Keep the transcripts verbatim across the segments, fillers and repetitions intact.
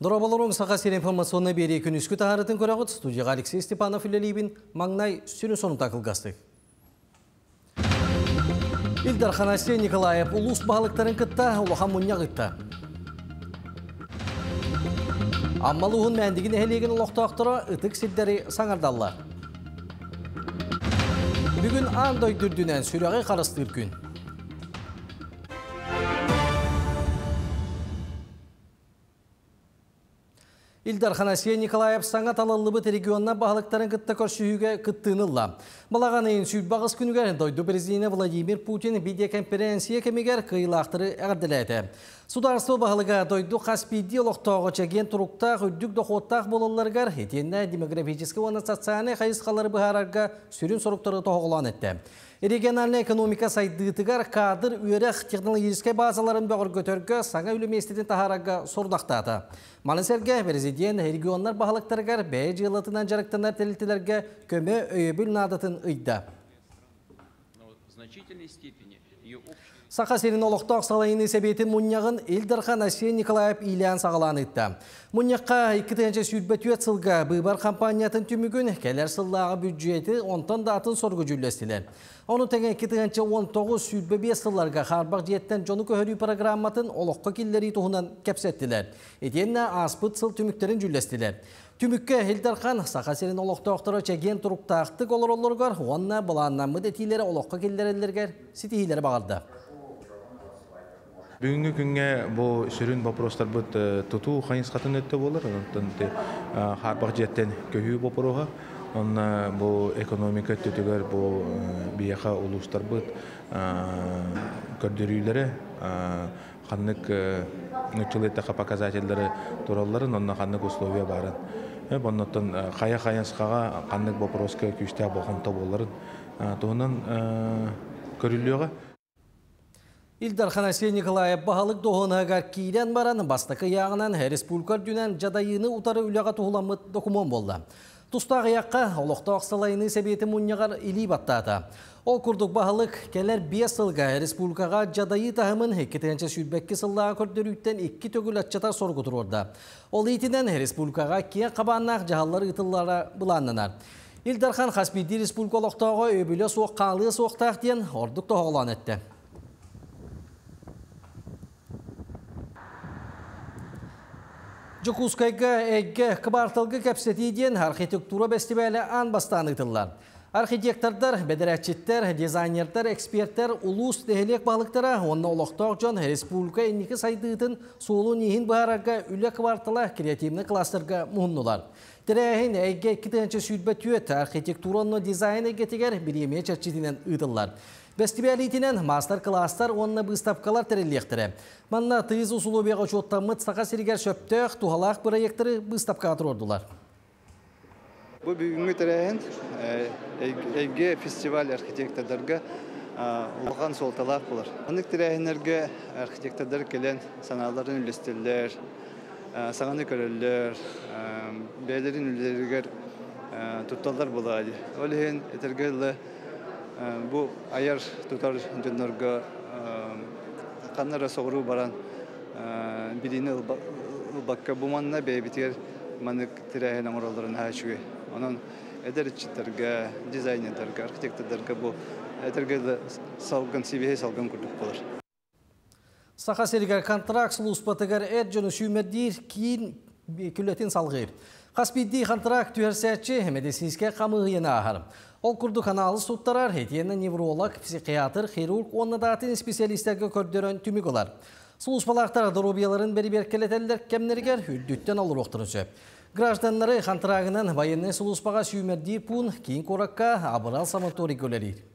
Дорабаларон сагасир информационный берек күнүскү тахарытын көрөгөт студияга Алексей Степанов үлелибин маңнай сүнүсөнү такылгастык. Илдар Ханасия Николаев улус баалыктарын кытта улахамунья кытта. Аммалуун мендигин элеген улактактыра ытык сиддери саңардалла. Бүгүн андай дүрдүнөн сүрөгө карастырып күн. Илдар Ханасия Николаев саңа талалыбыт регионна бағалықтарын кытта көршіуге кыттынылла. Балаған ең сүйбағыз күнігерін дойды президенті Владимир Путин видеоконференция кемегер кыйлақтыры әрділеді. Сударство бағалыға дойды қаспиди лоқтағы чәген тұрықта үддік доходтақ болыларғар етенне демографическі оны сатсаны қайысқалары бұхарарға сүрін сұрықтары тоғылан етті. Региональная экономика сайдытыгар кадр үйрек технологической базаларын бөгір көтөргі саңа үлім естетін тахарага сордақтады. Малысерге президент регионлар бағалықтарғар бәй жылытынан жарықтанар тәліттілерге көмі өйбіл надатын ұйды. Сақасерін олықтақ салайын есебетін мұнияғын Илдар Ханасия Николаев Илян сағылан етті. Мұнияққа иккітінші сүйтбәті өтсілға бұйбар кампаниятын түмігін кәлер сылдағы бюджеті онтан датын сорғы жүлестілі. Onu tenge ikkitinci on to'qqiz sütbebiyes yıllarga xarbaq jetten jonu köhörü programmatın oloqqa killeri tohunan kepsettiler. Edenne aspıt sıl tümüklerin jüllestiler. Tümükke Hildarxan Saqasirin oloqta oqtara çegen turup taqtık olur olurgar, onna bulandan mıd etilere oloqqa killerlerger sitihilere bağırdı. Бүгүнкү күнгө бу сүрүн вопростор бут тутуу кайсыкатын өттө болор. Антты харбак жеттен көйү бопрога, онна бу экономика төтөгөр бу бияха улустар бут көрдүрүлөрү каннык нөчөлөттө показательдери туралларын онна каннык условия барын. Боннотон кая каяскага каннык вопроска күчтө болгон тоболорун тонун көрүлөгө. Илдар Ханасия Николаев бағалық доғынығар кейлен бараны бастықы яғынан республикар дүнен жадайыны ұтары үліға тұғыламыт документ болды. Тұстағы яққа олықта ақсалайыны сәбеті мұнияғар илей баттады. Ол күрдік бағалық келер бес сылға республикаға жадайы тағымын хекетенші сүйтбәкке сыллаға көрдіріктен екі төгіл атчатар сорғы тұрорды. Ол етінен республикаға кен қабаннақ жағалар ұтыллары бұланынар. Илдархан Хаспиди республика олықтағы өбілі соққалы соқтақтен ордық тоғылан етті. Жокускайга әйгі қыбартылғы кәпсетейден архитектура бәстебәлі аң бастанытылар. Архитектордар, бәдірәтчеттер, дизайнердар, эксперттер, улус дәхелек бағылықтара, онна олықтақ жан республика енекі сайдығытын солу нейін бағарға үлі қыбартыла креативні кластырға мұнылар. Тірәйін әйгі кітінші сүйтбәт өт архитектуранны дизайн әгетігер бір еме чәтчетінен ұйдылар. Бәстебәлейтінен мастер-кластар онына бұстапқалар тәрелектірі. Манна тез ұсулу беға жоттамыт сақа сергер шөптөк туғалақ проекттері бұстапқа атырордылар. Бұл бүгінгі тәрәйін әйге фестиваль архитектордарға ұлған солталақ болар. Анық тәрәйінерге архитектордар келен саналарын үлестерлер, сағаны көрелер, бәйлерін үлдергер тұтталдар болады. Олеген әтергерлі bu ayar tutar dünnörgü kanlara soğuru baran bilini ılbakka bumanına beybitiger manık tirahinin oraların haçuyu. Onun ederçitlerge, dizaynerlerge, arhitektörlerge bu etergeli salgın, C V H salgın kurduk olur. Sakaserger kontraks luspatıgar ercünü sümedir ki külletin salgıyır. Kaspiddi kontrakt tühersetçi medisinske kamığıyına ağır. Ол күрді қаналы сұттарар, етені невролог, психиатр, хирург, онна датын специалистерге көрдерін түмік олар. Сұлыспалақтар дұрубияларын бәрі-беркелетелдер кемнергер үлдіттен алыр оқтырыншы. Гражданлары қантырағынан байынны сұлыспаға сүймердей пұн кейін қоракқа абырал саматори көлерейді.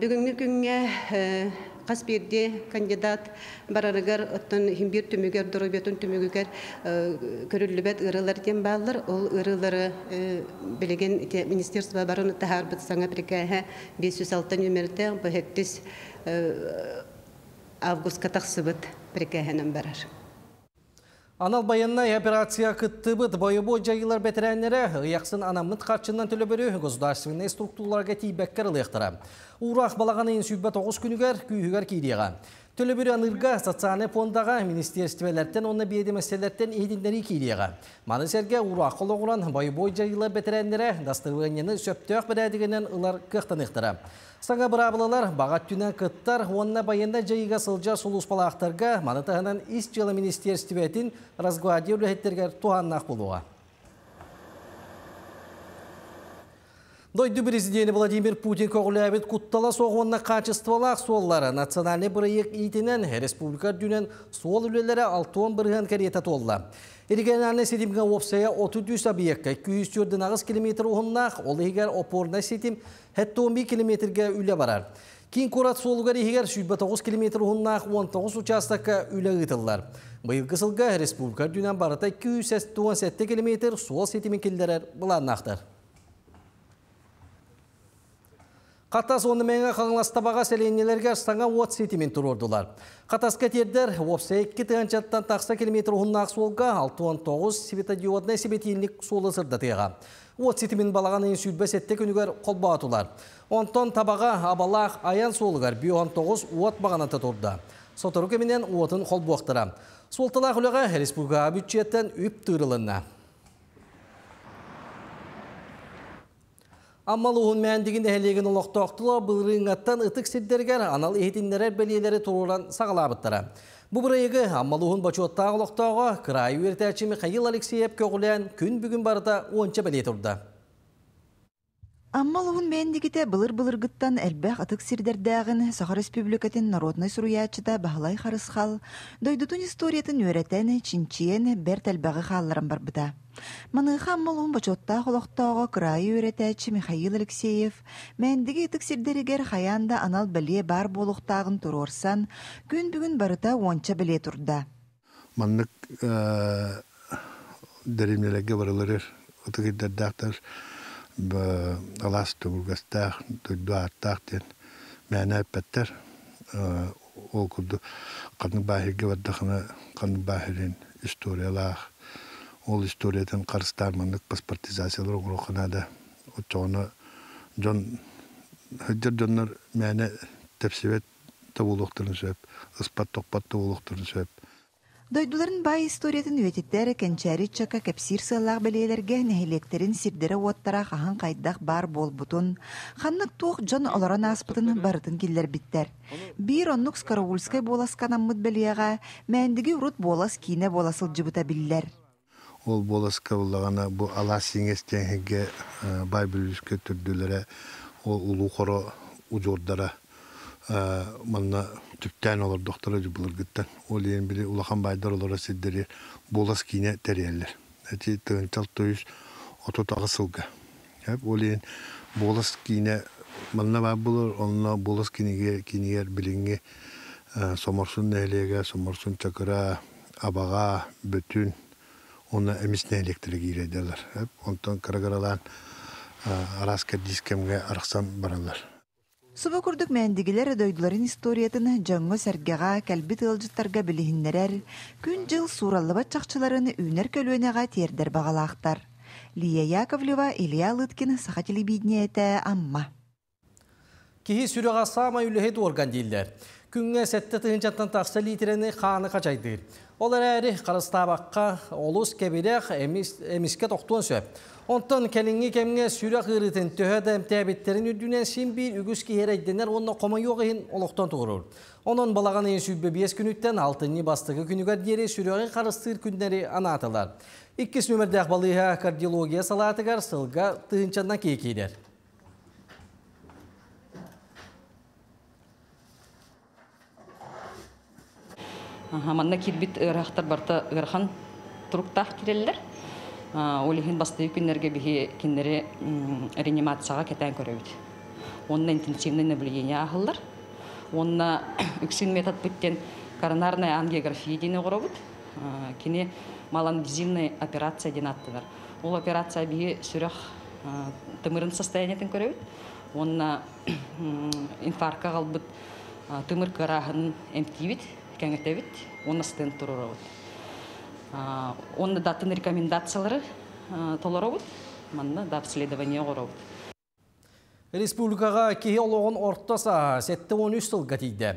Бүгінгі күнге Қаспирде кандидат барарығар ұттын химбир түмігер, дұрубетін түмігер көрілібет ұрылар тем бағылыр. Ол ұрылары білеген министерство барын ұттағар бұт саңа прикаға бес жүз алты нөмірді бұхеттіз август қатақсы бұт прикағанын барар. Анал баяннай операция кытты бұд бойы-бой жайылар бәтірәнлері ұяқсын анамыт қарчыннан төлі бірі ғыздаршығына структурларға тейбәккер ұлықтыра. Урақ балағаны ен сүйбет оғыз күнігер күйігер кейдеға. Төлөбүрө анырга социальный фондага министрликтерден онна бейди мәселелерден эйдиндери кийлеге. Маны серге уракылы куран байбой жайыла бетерендере дастыргынны сөптөк бердигенен улар кыктыныктыра. Сага бурабылар багат түнөн кыттар онна баянда жайыга сылжа сулуспалактарга маны тагынан ис жылы министрликтин разгвардия улеттерге туаннак болууга. Дойду президент Владимир Путин Коғылябет Куттала соғынна қачестволақ соллары национальный проект етінен республика дүнен сол үлелері алтон бірген кәрет атолды. Региональный сетімге опсая отыз объекті екі жүз қырық километр ұғыннақ, ол егер опорна сетім он бір километрге үлі барар. Кин Корат солугар егер жүз тоғыз километр ұғыннақ он тоғыз участыққа үлі ғытылдар. Бұйылғы сылға республика дүнен барыта екі жүз тоқсан жеті километр сол сетімін келдерер бұланнақтар. Қатас оны мәңі қаңластабаға сәленелерге саңа от сетімен тұрордылар. Қатас кәтердер, өпсі екі тығанчаттан тақса километр ұғыннақ солға алтыон тоғыз светодиодна себетелінік солы сырдатыға. От сетімен балаған ең сүйдбәс әтті күнігер қолба атулар. Онтон табаға абалақ аян солығар бі он тоғыз от бағана тұтырды. Сотыру көменен отын қолбу ақтыра. Солтылақ үліға республика бюджеттен үп тұйрылынна. Амалуғын мәндігінде әлеген олақты ақтылар бұлырыңаттан ұтық сетдергер анал ехетіндерер бәлелері тұрған сағалабыттары. Бұ бұрайығы Амалуғын бачуаттағы олақтағы қырайы өртәчімі Қайыл Алексеев көғілен күн бүгін барыда онша бәле тұрды. Амалуғын мәндігіде бұлыр-бұлырғыттан әлбәқ ұтық сетдердәғін Саха Республикатын народной сұруячыда бағылай қарысқал, дойдутын историятын өрәтән чинчиен бәрт әлбәғі қалларын барбыда. Манығы амалуын бачотта қолықтауға қырайы өретәчі Михаил Алексеев, мәндігі етіксердерігер қаянда анал біле бар болуқтағын тұр орсан, күн бүгін барыта онша біле тұрды. Манық дәрімелеге барылырыр, ұтығыддардақтар, алас тұғылғастақ, тұйду артақтен, мәне әппәттер, ол күрді қаның бағырге бардақына қаның бағырын историялақ, Ол историятын қарыстармандық паспортизациялар ғұрықынады. Отчағына жүддер жонлар мәне тәпсевет табулықтырын сөп, ұспат тоқпат табулықтырын сөп. Дойдуларын бай историятын өтеттері кәнчәрі чақа кәпсир сылақ білелерге нәйлектерін сирдері оттара қаған қайдақ бар бол бұтын. Қаннық туқ жон оларан аспытын барытын келдер біттер. Бір оннық Скоровульскай боласқан аммыд білеға мәндігі ұрыт болас кейіне боласыл жыбыта білілер. Ол боласка олағана бұл алас еңестенге бай бүліске түрділері, ол ұлу қору ұжордары, манна түптән олар доқтары жұбылыр күттен. Ол ең білі ұлақан байдар олара сіздері болас кейіне тәрелер. Әте тұғынчал тойыз отот ағысылға. Ол ең болас кейіне, манна бай бұлыр, онына болас кейінегер біліңе сомарсын нәйлеге, сомарсын чакыра, абаға, бүтін. Оны әмесіне электрігі үйредерлер. Онтан қырғыралан араскер дискемге арықсан баралар. Сұба күрдік мәндігілер дөйділерін историятын жаңғы сәргеға кәлбіт ұлжыттарға білігіндерер, күн жыл сұралыба чақчыларын үйнер көлуенеға тердер бағалақтар. Лия Яковлева, Илья Лыткин, Саха телебидіне әті амма. Кейі сүріға сама үліхет орган дейлер. Күнге сәтті тұғыншаттан тақсы литерені қаны қачайдыр. Олар әрі қарыстабаққа олыс кәбірек әміске тоқтуын сөп. Онтан кәліңі кәміне сүрек ғырытын төхәді әмтәбеттерін өдінен сен бір үгіз кейерәйденер онына қома еғін олықтан тұғырыр. Оның балаған ең сөйбі бес күніттен алтынны бастығы күнігер дері сүрегі қарыстығыр күндері ана атылар. Иккес нөмірді ақбалыға кардиология салатығар сылға тұғыншанна кейкейдер. Манна кирбит ырахтар барта ырхан туруктах киреллер. Олихин бастыгы күннерге бихи киннери реанимацияга кетен көрөбүт. Онна интенсивный наблюдение ахыллар. Онна үксин метод биттен коронарная ангиография дейни көрөбүт. Кини малангизинный операция дейни аттылар. Ол операция бихи сүрөк тымырын состояниятын көрөбүт. Онна инфаркка калбыт тымыр кырагын эмтибит. Кәңіртәбіт, оны стенд тұрыр өт. Оны датын рекомендациялары толыр өт, маңына да обследование ғыр өт. Республикаға кейі олығын ортаса сәтті он үш сылға тейді.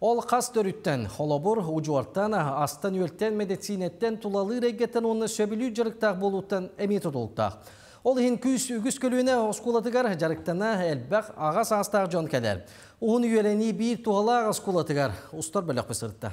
Ol kastörütten, holobur, ucuartan, astan yölten, medicinetten, tulalı regetten, onu söbülü cırıktağ buluttan emitodolukta. Ol hinküs ügüs kölüne oskulatıgar cırıktana elbek ağas astağ can keler. Uğun yöleni bir tuhala ağaskulatıgar. Ustar bölük besirtta.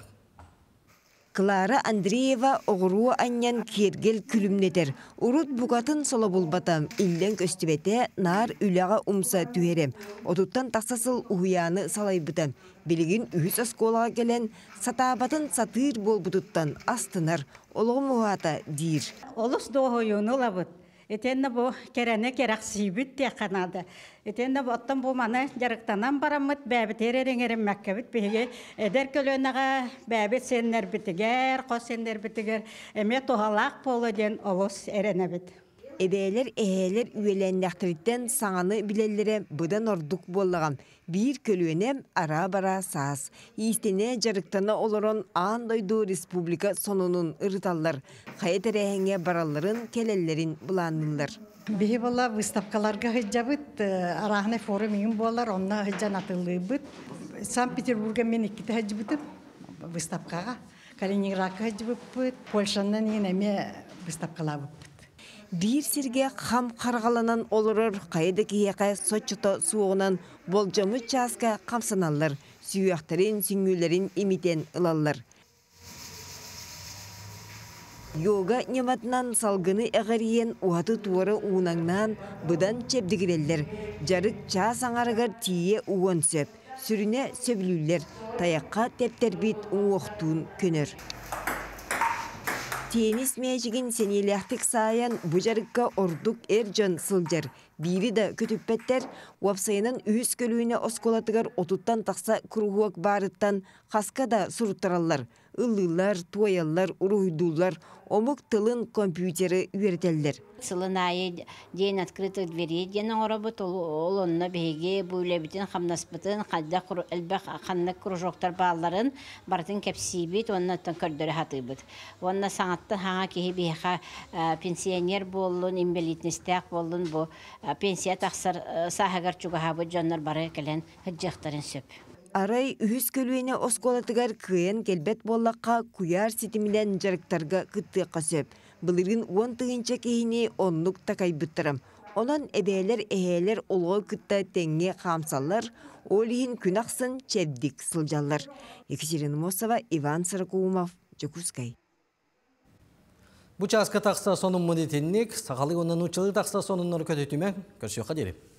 Klara Andreeva oğru anyan kergel külümnedir. Urut bugatın sola bulbatam, ilden köstübete nar ülağa umsa tüherem. Otuttan taksasıl uhuyanı salaybıtam. Bilgin ühüs askolağa gelen satabatın satır bol buduttan astınır. Olu muhata dir. Olus doğuyun olabıt. Etenne bu kerene keraksibit diye kanada. Etenne bu ottan bu mana yarıktanan baramıt bebet ererengerin mekkebit bihige ederkölönağa bebet senler bitiger, kosenler bitiger. Emet ohalak polojen olos erenebit. Ebeyler eheler üyelenlektiritten sağını bilelere bıdan orduk bollağam. Bir kölünem ara bara sağız. İstene carıktana oloron Andoydu Respublika sonunun ırıtallar. Hayat erehenge baralların kelellerin bulanılır. Behi bolla vıstavkalarga hıccabıt. Arahane forumun bollar onunla hıccan atılıyıbıt. Sankt Peterburg'a menikite hıccabıtım vıstavkağa. Kaliningrad'a hıccabıt. Polşan'dan yeneme vıstavkalabıt. Bir sirge ham kargalanan olurur, kayıdaki yaka soçuta soğunan bolcamı çaska kamsanallar, süyahtarın süngülerin imiten ılallar. Yoga nimatnan salgını eğeriyen uhatı tuvarı uğunannan bıdan çepdigirerler, carık ças anargar tiye uğun söp, sürüne söbülürler, tayakka tepterbit uğuhtuğun könür. Tenis mecigin senilehtik sayan bucarıkka orduk ercan sılcar. Biri de kötüpetler, wapsayanın ühüs kölüğüne oskolatıgar otuttan taksa kuruhuak barıttan haska da suruttarallar. Illılar, tuayallar, uruhdullar, omuk tılın kompüteri üreteller. Sılınayı den atkırıtı dveri, den orabıt olunna bihege, buylebiten, hamnasbıtın, kadda elbek, kanlık kuruşoktar bağların, barıtın kepsibit, onunla kördörü hatıbıt. Onunla sanattan hağa kehi biheha pensiyoner bolun, imbelitnistek bolun bu. Pensiyat aksar sahagar çugahabı canlar baraya gelen hıccaktarın söp. Aray ühüs kölüğüne oskolatıgar kıyan kelbet bollakka kuyar sitimilen jarıktarga kıttıqa söp. Bılırın on tığınca kehini onluk takaybıttırım. Onan ebeyler eheler oluğu kıtta tenge kamsallar, olihin künaksın çevdik sılcallar. Yekaterina Mosova, Ivan Sarakumov, Jokuskay. Bu çaska taksa sonun mıdetinlik, sakalı ondan uçalı taksa sonunları kötütümen, görüşüyor kaderim.